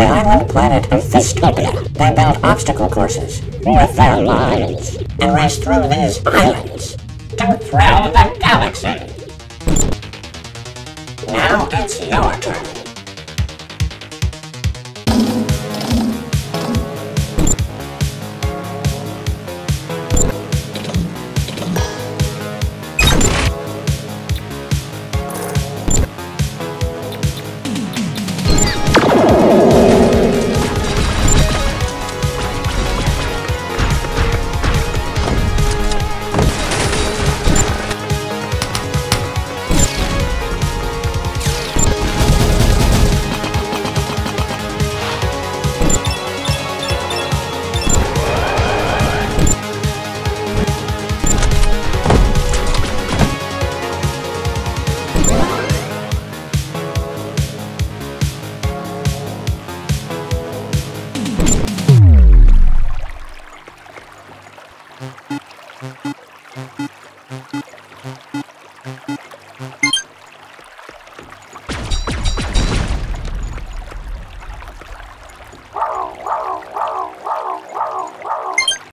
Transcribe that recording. around the planet of Fistopia. They build obstacle courses with their lines and race through these islands to thrill the galaxy. Now it's your turn.